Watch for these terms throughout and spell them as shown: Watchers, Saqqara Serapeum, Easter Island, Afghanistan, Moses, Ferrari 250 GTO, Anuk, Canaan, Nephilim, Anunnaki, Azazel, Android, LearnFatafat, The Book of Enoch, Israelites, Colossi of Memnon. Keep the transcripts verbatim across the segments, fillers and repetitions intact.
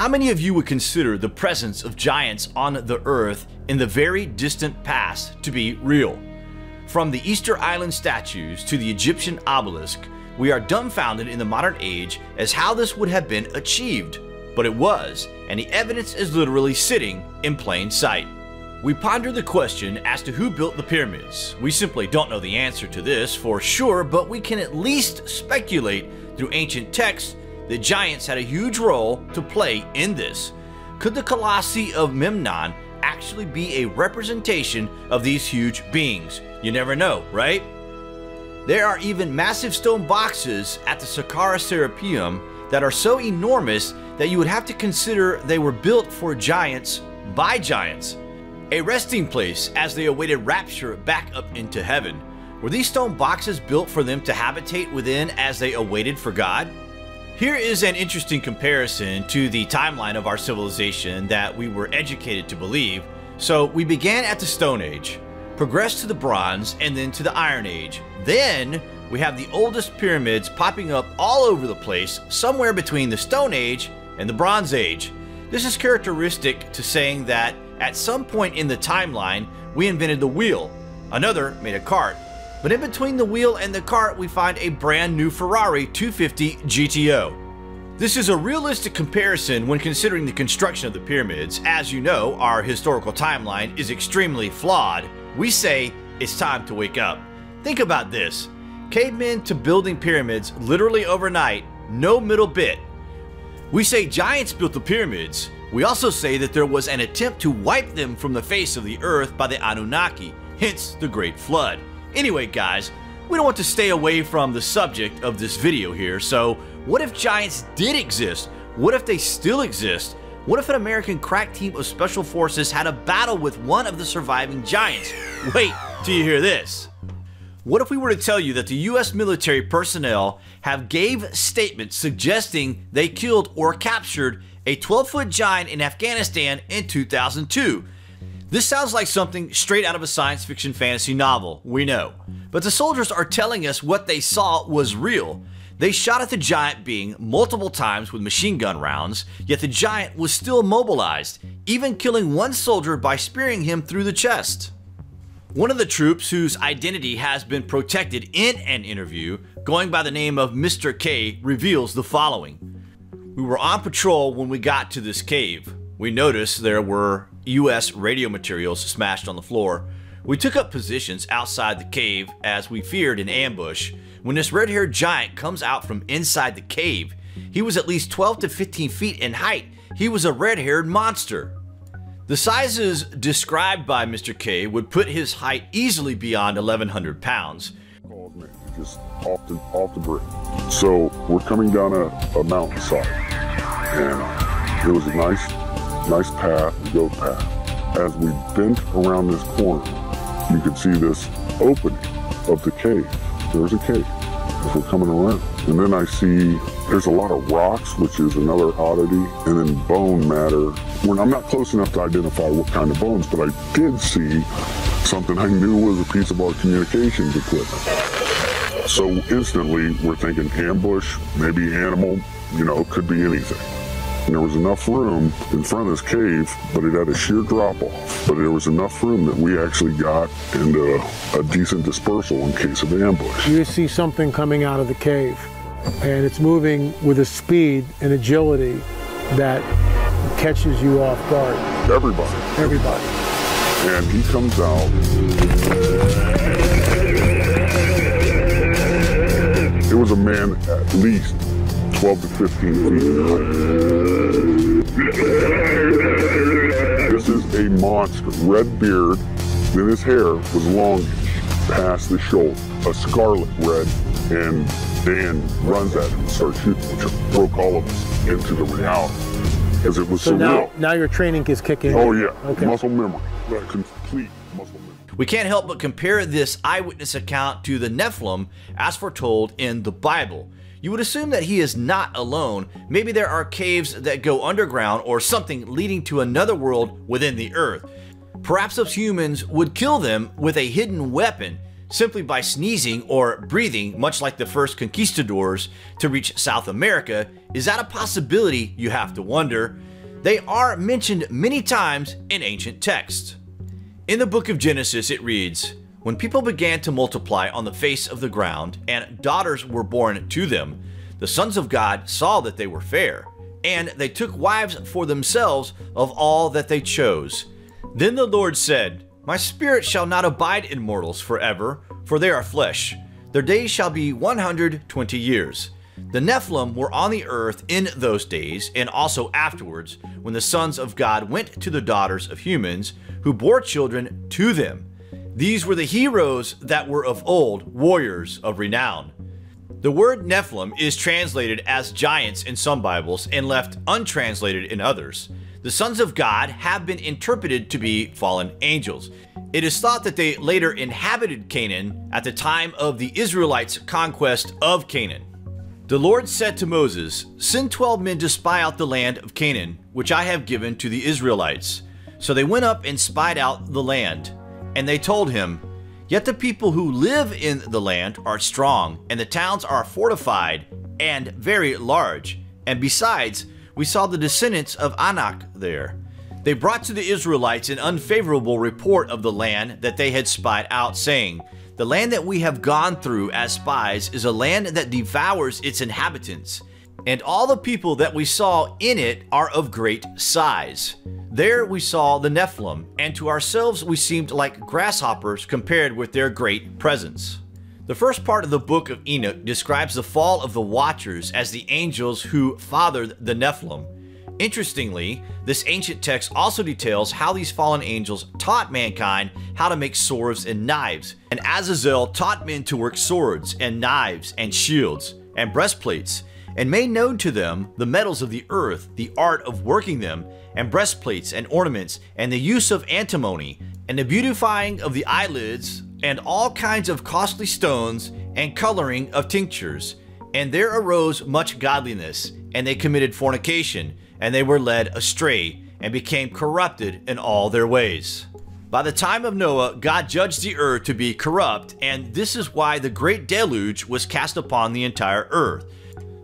How many of you would consider the presence of giants on the earth in the very distant past to be real? From the Easter Island statues to the Egyptian obelisk, we are dumbfounded in the modern age as how this would have been achieved. But it was, and the evidence is literally sitting in plain sight. We ponder the question as to who built the pyramids. We simply don't know the answer to this for sure, but we can at least speculate through ancient texts that giants had a huge role to play in this. Could the Colossi of Memnon actually be a representation of these huge beings? You never know, right? There are even massive stone boxes at the Saqqara Serapeum that are so enormous that you would have to consider they were built for giants by giants. A resting place as they awaited rapture back up into heaven. Were these stone boxes built for them to habitate within as they awaited for God? Here is an interesting comparison to the timeline of our civilization that we were educated to believe. So we began at the Stone Age, progressed to the Bronze, and then to the Iron Age. Then we have the oldest pyramids popping up all over the place, somewhere between the Stone Age and the Bronze Age. This is characteristic to saying that at some point in the timeline, we invented the wheel. Another made a cart. But in between the wheel and the cart, we find a brand new Ferrari two fifty G T O. This is a realistic comparison when considering the construction of the pyramids. As you know, our historical timeline is extremely flawed. We say it's time to wake up. Think about this. Cavemen to building pyramids literally overnight, no middle bit. We say giants built the pyramids. We also say that there was an attempt to wipe them from the face of the earth by the Anunnaki, hence the Great Flood. Anyway guys, we don't want to stay away from the subject of this video here, so what if giants did exist? What if they still exist? What if an American crack team of special forces had a battle with one of the surviving giants? Wait till you hear this. What if we were to tell you that the U S military personnel have gave statements suggesting they killed or captured a twelve foot giant in Afghanistan in two thousand two. This sounds like something straight out of a science fiction fantasy novel, we know. But the soldiers are telling us what they saw was real. They shot at the giant being multiple times with machine gun rounds, yet the giant was still mobilized, even killing one soldier by spearing him through the chest. One of the troops whose identity has been protected in an interview, going by the name of Mister K, reveals the following. We were on patrol when we got to this cave. We noticed there were U S radio materials smashed on the floor. We took up positions outside the cave as we feared an ambush. When this red-haired giant comes out from inside the cave, he was at least twelve to fifteen feet in height. He was a red-haired monster. The sizes described by Mister K would put his height easily beyond eleven hundred pounds. Just off the, off the brick. So we're coming down a, a mountainside, and there was a nice, nice path, goat path. As we bent around this corner, you could see this opening of the cave. There's a cave as we're coming around. And then I see there's a lot of rocks, which is another oddity, and then bone matter. When I'm not close enough to identify what kind of bones, but I did see something I knew was a piece of our communications equipment. So instantly, we're thinking ambush, maybe animal, you know, could be anything. And there was enough room in front of this cave, but it had a sheer drop off. But there was enough room that we actually got into a decent dispersal in case of ambush. You see something coming out of the cave, and it's moving with a speed and agility that catches you off guard. Everybody. Everybody. And he comes out. It was a man at least twelve to fifteen feet in height. This is a monster. Red beard, then his hair was longish, past the shoulder, a scarlet red, and Dan runs at him and starts shooting, which broke all of us into the reality, as it was so surreal. Now, now your training is kicking in. Oh yeah, okay. Muscle memory, right. Complete muscle memory. We can't help but compare this eyewitness account to the Nephilim as foretold in the Bible. You would assume that he is not alone. Maybe there are caves that go underground or something leading to another world within the earth. Perhaps us humans would kill them with a hidden weapon. simply by sneezing or breathing, much like the first conquistadors to reach South America? Is that a possibility? You have to wonder. They are mentioned many times in ancient texts. In the book of Genesis, it reads, "When people began to multiply on the face of the ground, and daughters were born to them, the sons of God saw that they were fair, and they took wives for themselves of all that they chose. Then the Lord said, My spirit shall not abide in mortals forever, for they are flesh. Their days shall be one hundred twenty years. The Nephilim were on the earth in those days, and also afterwards, when the sons of God went to the daughters of humans, who bore children to them. These were the heroes that were of old, warriors of renown." The word Nephilim is translated as giants in some Bibles and left untranslated in others. The sons of God have been interpreted to be fallen angels. It is thought that they later inhabited Canaan at the time of the Israelites' conquest of Canaan. "The Lord said to Moses, Send twelve men to spy out the land of Canaan, which I have given to the Israelites. So they went up and spied out the land. And they told him, Yet the people who live in the land are strong, and the towns are fortified and very large. And besides, we saw the descendants of Anuk there." They brought to the Israelites an unfavorable report of the land that they had spied out, saying, "The land that we have gone through as spies is a land that devours its inhabitants, and all the people that we saw in it are of great size. There we saw the Nephilim, and to ourselves we seemed like grasshoppers compared with their great presence." The first part of the book of Enoch describes the fall of the Watchers as the angels who fathered the Nephilim. Interestingly, this ancient text also details how these fallen angels taught mankind how to make swords and knives, and Azazel taught men to work swords and knives and shields and breastplates, and made known to them the metals of the earth, the art of working them, and breastplates and ornaments, and the use of antimony, and the beautifying of the eyelids, and all kinds of costly stones, and coloring of tinctures. And there arose much godliness, and they committed fornication, and they were led astray, and became corrupted in all their ways. By the time of Noah, God judged the earth to be corrupt, and this is why the great deluge was cast upon the entire earth.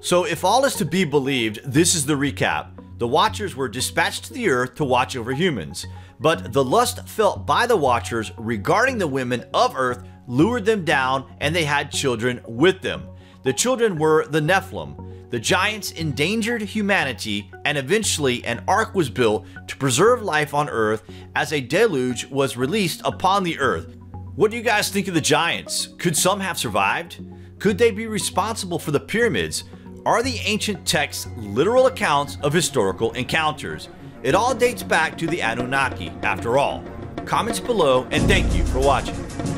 So if all is to be believed, this is the recap. The Watchers were dispatched to the earth to watch over humans, but the lust felt by the Watchers regarding the women of earth lured them down, and they had children with them. The children were the Nephilim. The giants endangered humanity, and eventually an ark was built to preserve life on earth as a deluge was released upon the earth. What do you guys think of the giants? Could some have survived? Could they be responsible for the pyramids? Are the ancient texts literal accounts of historical encounters? It all dates back to the Anunnaki, after all. Comments below, and thank you for watching.